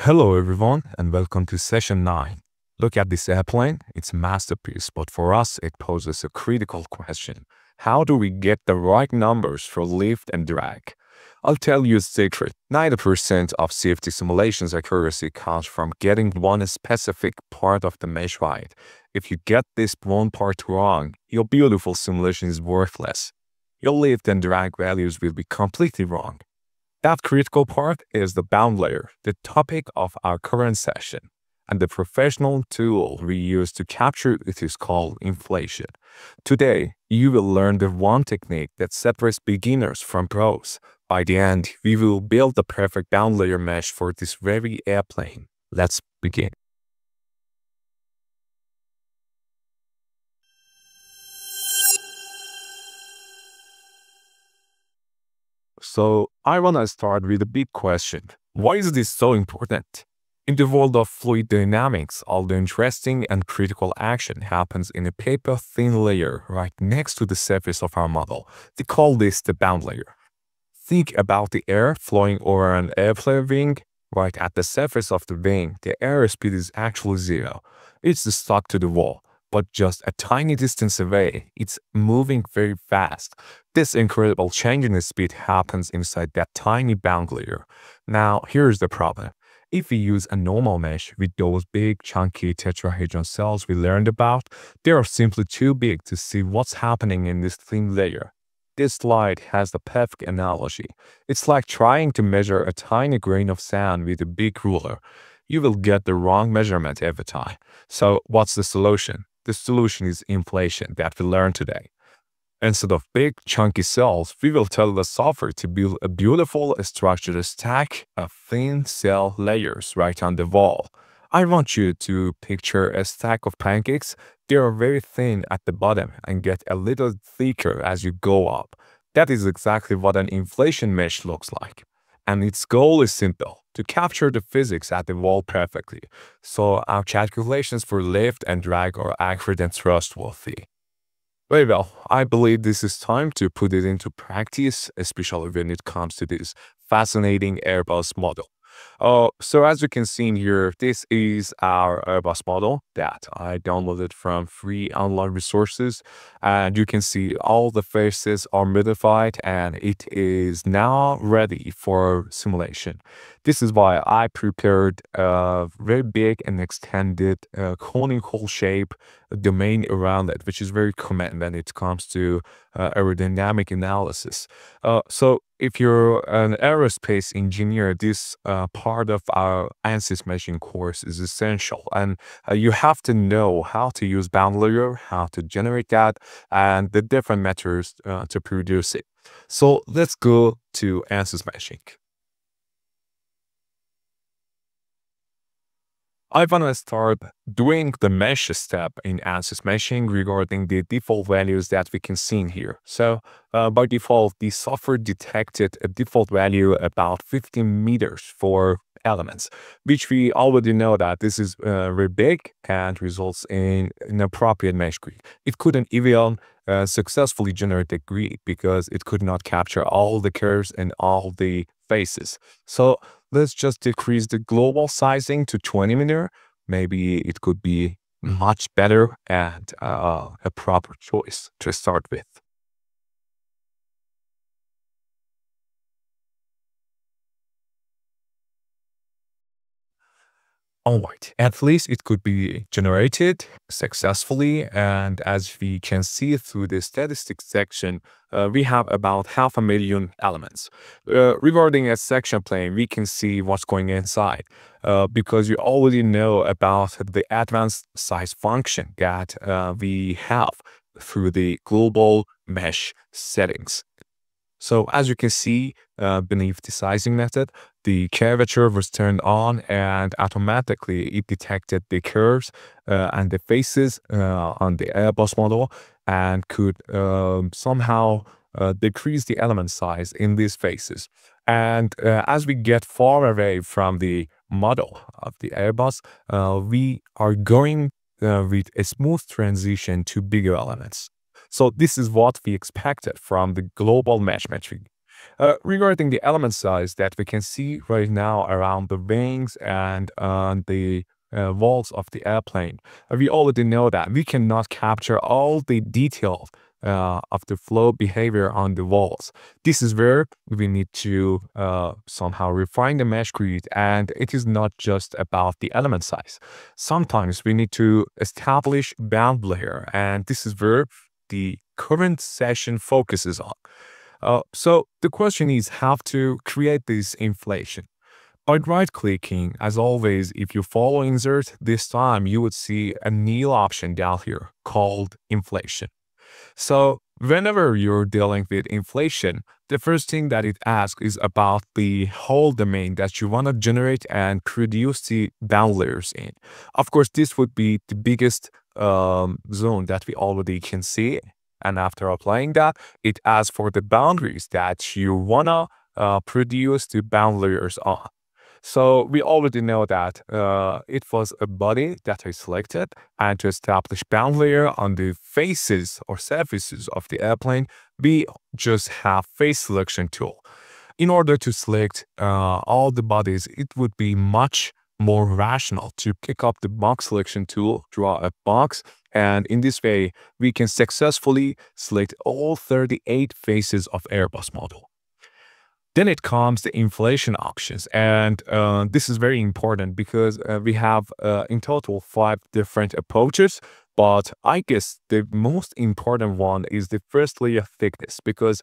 Hello everyone and welcome to session 9. Look at this airplane, it's a masterpiece, but for us it poses a critical question. How do we get the right numbers for lift and drag? I'll tell you a secret. 90% of CFD simulations accuracy comes from getting one specific part of the mesh right. If you get this one part wrong, your beautiful simulation is worthless. Your lift and drag values will be completely wrong. That critical part is the bound layer, the topic of our current session, and the professional tool we use to capture it is called inflation. Today, you will learn the one technique that separates beginners from pros. By the end, we will build the perfect bound layer mesh for this very airplane. Let's begin. So, I want to start with a big question. Why is this so important? In the world of fluid dynamics, all the interesting and critical action happens in a paper-thin layer right next to the surface of our model. They call this the bound layer. Think about the air flowing over an airplane wing. Right at the surface of the wing, the airspeed is actually zero. It's stuck to the wall. But just a tiny distance away, it's moving very fast. This incredible change in speed happens inside that tiny bound layer. Now, here's the problem. If we use a normal mesh with those big, chunky tetrahedron cells we learned about, they are simply too big to see what's happening in this thin layer. This slide has the perfect analogy. It's like trying to measure a tiny grain of sand with a big ruler. You will get the wrong measurement every time. So, what's the solution? The solution is inflation that we learned today. Instead of big, chunky cells, we will tell the software to build a beautiful structured stack of thin cell layers right on the wall. I want you to picture a stack of pancakes. They are very thin at the bottom and get a little thicker as you go up. That is exactly what an inflation mesh looks like. And its goal is simple, to capture the physics at the wall perfectly, so our calculations for lift and drag are accurate and trustworthy. Very well, I believe this is time to put it into practice, especially when it comes to this fascinating Airbus model. So as you can see in here, this is our Airbus model that I downloaded from free online resources, and you can see all the faces are modified and it is now ready for simulation. This is why I prepared a very big and extended conical shape domain around it, which is very common when it comes to aerodynamic analysis. So if you're an aerospace engineer, this part of our ANSYS meshing course is essential, and you have to know how to use bound layer, how to generate that, and the different methods to produce it. So let's go to ANSYS meshing. I want to start doing the mesh step in ANSYS meshing regarding the default values that we can see in here. So by default, the software detected a default value about 15 meters for elements, which we already know that this is very big and results in inappropriate mesh grid. It couldn't even successfully generate the grid because it could not capture all the curves and all the faces. So let's just decrease the global sizing to 20 meter. Maybe it could be much better and a proper choice to start with. Alright, at least it could be generated successfully, and as we can see through the statistics section, we have about 500,000 elements. Regarding a section plane, we can see what's going inside, because you already know about the advanced size function that we have through the global mesh settings. So as you can see, beneath the sizing method, the curvature was turned on and automatically it detected the curves and the faces on the Airbus model and could somehow decrease the element size in these faces. And as we get far away from the model of the Airbus, we are going with a smooth transition to bigger elements. So this is what we expected from the global mesh metric. Regarding the element size that we can see right now around the wings and on the walls of the airplane, we already know that we cannot capture all the details of the flow behavior on the walls. This is where we need to somehow refine the mesh grid, and it is not just about the element size. Sometimes we need to establish bound layer, and this is where the current session focuses on. So the question is how to create this inflation. By right-clicking, as always, if you follow insert, this time you would see a new option down here called inflation. So whenever you're dealing with inflation, the first thing that it asks is about the whole domain that you want to generate and produce the bound layers in. Of course, this would be the biggest zone that we already can see. And after applying that, it asks for the boundaries that you want to produce the bound layers on. So we already know that it was a body that I selected, and to establish bound layer on the faces or surfaces of the airplane, we just have face selection tool. In order to select all the bodies, it would be much more rational to pick up the box selection tool, draw a box, and in this way, we can successfully select all 38 faces of Airbus model. Then it comes the inflation options, and this is very important because we have in total 5 different approaches, but I guess the most important one is the first layer thickness, because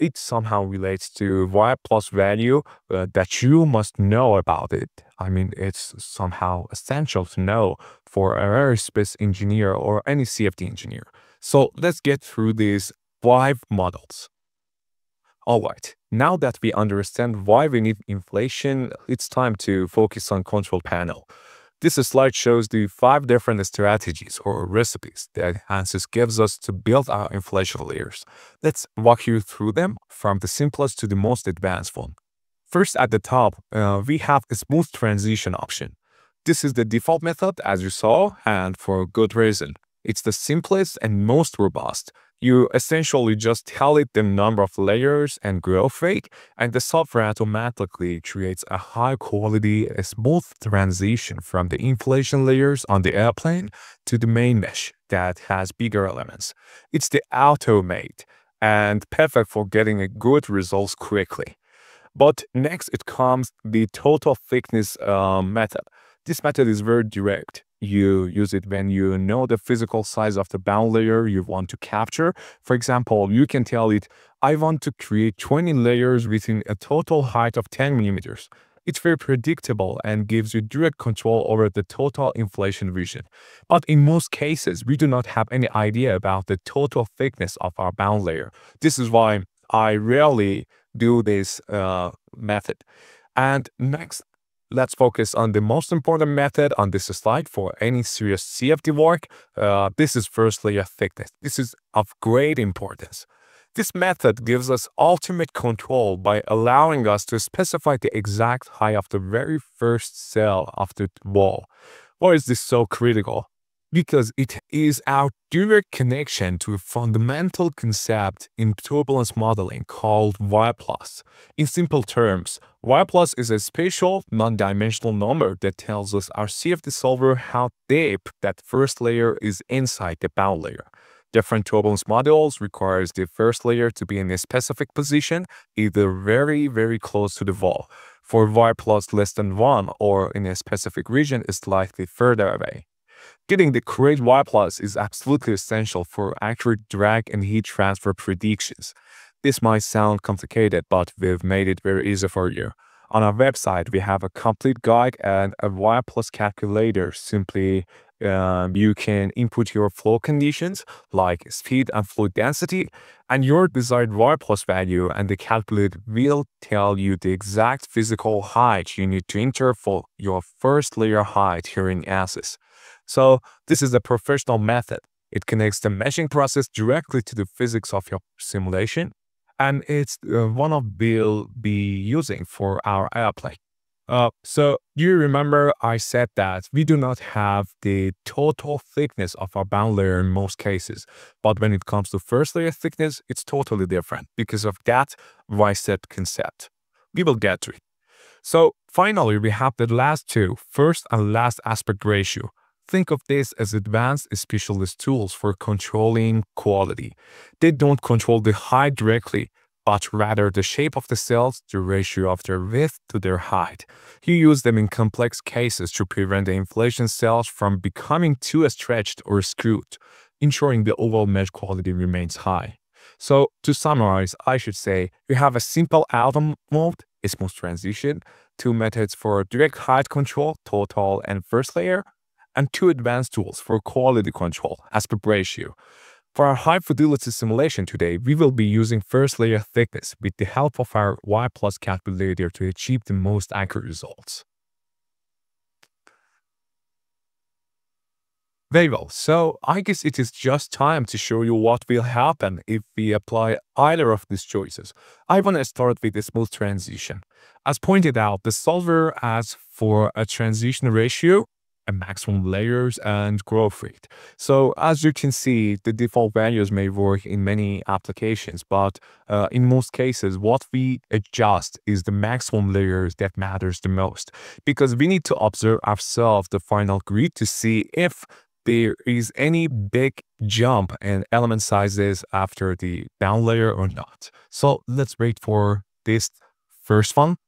it somehow relates to Y plus value that you must know about it. I mean, it's somehow essential to know for an aerospace engineer or any CFD engineer. So let's get through these 5 models. All right, now that we understand why we need inflation, it's time to focus on control panel. This slide shows the 5 different strategies or recipes that ANSYS gives us to build our inflation layers. Let's walk you through them from the simplest to the most advanced one. First, at the top, we have a smooth transition option. This is the default method, as you saw, and for good reason. It's the simplest and most robust. You essentially just tell it the number of layers and growth rate, and the software automatically creates a high quality, a smooth transition from the inflation layers on the airplane to the main mesh that has bigger elements. It's the automate and perfect for getting a good results quickly. But next it comes the total thickness method. This method is very direct. You use it when you know the physical size of the bound layer you want to capture. For example, you can tell it, I want to create 20 layers within a total height of 10 millimeters. It's very predictable and gives you direct control over the total inflation vision. But in most cases, we do not have any idea about the total thickness of our bound layer. This is why I rarely do this method. And next, let's focus on the most important method on this slide for any serious CFD work. This is first layer thickness. This is of great importance. This method gives us ultimate control by allowing us to specify the exact height of the very first cell of the wall. Why is this so critical? Because it is our direct connection to a fundamental concept in turbulence modeling called Y plus. In simple terms, Y plus is a spatial, non-dimensional number that tells us our CFD solver how deep that first layer is inside the bound layer. Different turbulence models requires the first layer to be in a specific position, either very, very close to the wall. For Y plus less than 1 or in a specific region is slightly further away. Getting the correct Y plus is absolutely essential for accurate drag and heat transfer predictions. This might sound complicated, but we've made it very easy for you. On our website, we have a complete guide and a Y plus calculator. Simply, you can input your flow conditions like speed and fluid density and your desired Y plus value, and the calculator will tell you the exact physical height you need to enter for your first layer height here in ANSYS. So this is a professional method. It connects the meshing process directly to the physics of your simulation, and it's one of we'll be using for our airplane. So you remember I said that we do not have the total thickness of our bound layer in most cases, but when it comes to first layer thickness, it's totally different because of that Y-set concept. We will get to it. So finally, we have the last two, first and last aspect ratio. Think of this as advanced specialist tools for controlling quality. They don't control the height directly, but rather the shape of the cells, the ratio of their width to their height. You use them in complex cases to prevent the inflation cells from becoming too stretched or screwed, ensuring the overall mesh quality remains high. So to summarize, I should say you have a simple atom mode, a smooth transition, two methods for direct height control, total and first layer, and two advanced tools for quality control, aspect ratio. For our high fidelity simulation today, we will be using first layer thickness with the help of our Y plus calculator to achieve the most accurate results. Very well, so I guess it is just time to show you what will happen if we apply either of these choices. I want to start with a smooth transition. As pointed out, the solver asks for a transition ratio, a maximum layers, and growth rate. So as you can see, the default values may work in many applications, but in most cases, what we adjust is the maximum layers that matters the most, because we need to observe ourselves the final grid to see if there is any big jump in element sizes after the down layer or not. So let's wait for this first one.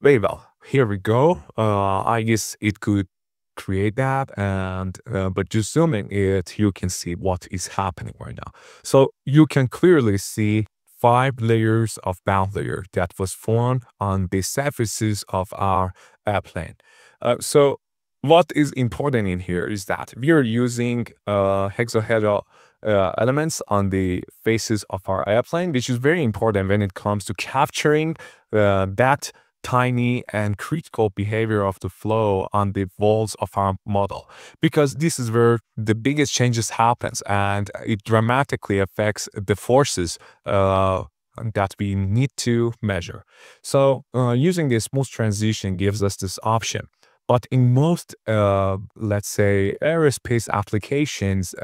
Very well, here we go. I guess it could create that, and but just zooming it, you can see what is happening right now. So you can clearly see 5 layers of bound layer that was formed on the surfaces of our airplane. So what is important in here is that we are using hexahedral elements on the faces of our airplane, which is very important when it comes to capturing that tiny and critical behavior of the flow on the walls of our model, because this is where the biggest changes happens, and it dramatically affects the forces that we need to measure. So using this smooth transition gives us this option. But in most, let's say, aerospace applications,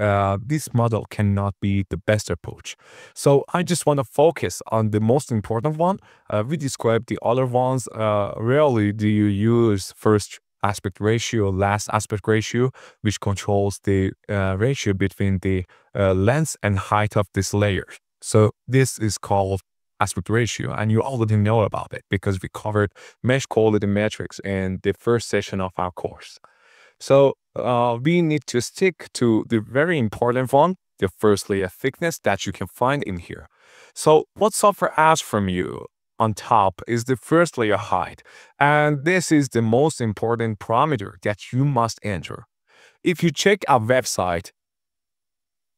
this model cannot be the best approach. So I just want to focus on the most important one. We described the other ones. Rarely do you use first aspect ratio, last aspect ratio, which controls the ratio between the length and height of this layer. So this is called aspect ratio, and you already know about it because we covered mesh quality metrics in the first session of our course. So we need to stick to the very important one, the first layer thickness that you can find in here. So what software asks from you on top is the first layer height, and this is the most important parameter that you must enter. If you check our website,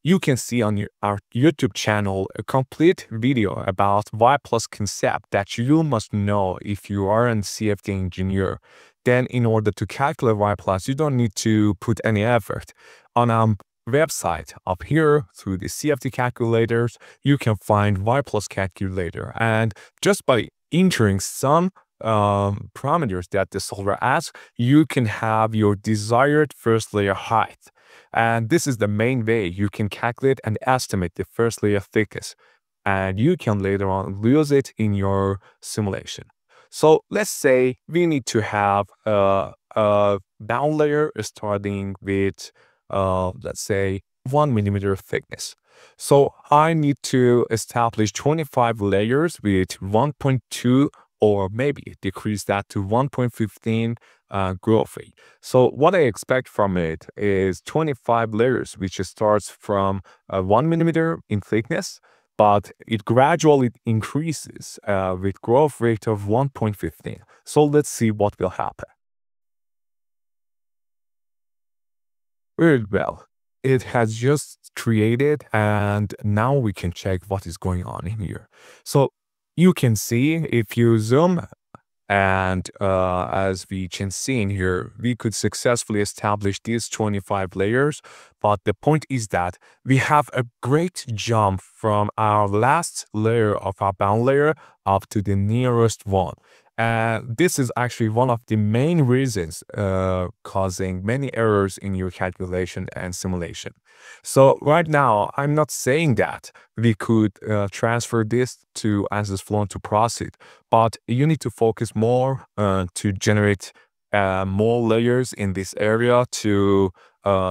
you can see on our YouTube channel a complete video about Y plus concept that you must know if you are a CFD engineer. Then in order to calculate Y plus, you don't need to put any effort. On our website up here through the CFD calculators, you can find Y plus calculator. And just by entering some parameters that the solver asks, you can have your desired first layer height. And this is the main way you can calculate and estimate the first layer thickness, and you can later on use it in your simulation. So let's say we need to have a down layer starting with, let's say, 1 millimeter thickness. So I need to establish 25 layers with 1.2, or maybe decrease that to 1.15 growth rate. So what I expect from it is 25 layers, which starts from 1 millimeter in thickness, but it gradually increases with growth rate of 1.15. So let's see what will happen. Very well, it has just created, and now we can check what is going on in here. So you can see if you zoom And as we can see in here, we could successfully establish these 25 layers. But the point is that we have a great jump from our last layer of our bound layer up to the nearest one. And this is actually one of the main reasons causing many errors in your calculation and simulation. So right now, I'm not saying that we could transfer this to ANSYS Fluent to proceed, but you need to focus more to generate more layers in this area to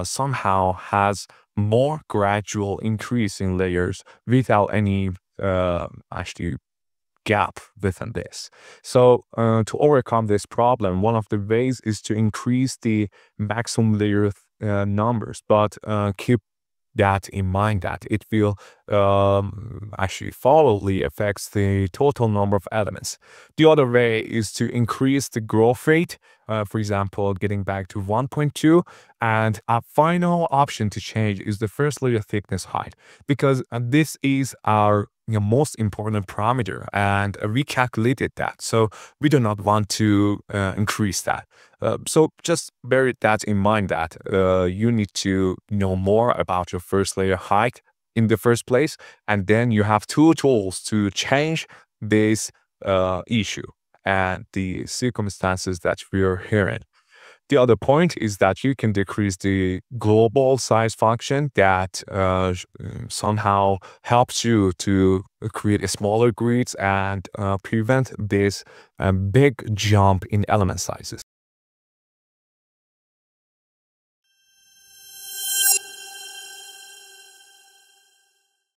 somehow has more gradual increase in layers without any actually gap within this. So to overcome this problem, one of the ways is to increase the maximum layer numbers, but keep that in mind that it will actually followly affects the total number of elements. The other way is to increase the growth rate, for example, getting back to 1.2. And our final option to change is the first layer thickness height, because this is our most important parameter, and we calculated that. So we do not want to increase that. So just bear that in mind that you need to know more about your first layer height in the first place, and then you have two tools to change this issue and the circumstances that we are hearing. The other point is that you can decrease the global size function that somehow helps you to create smaller grids and prevent this big jump in element sizes.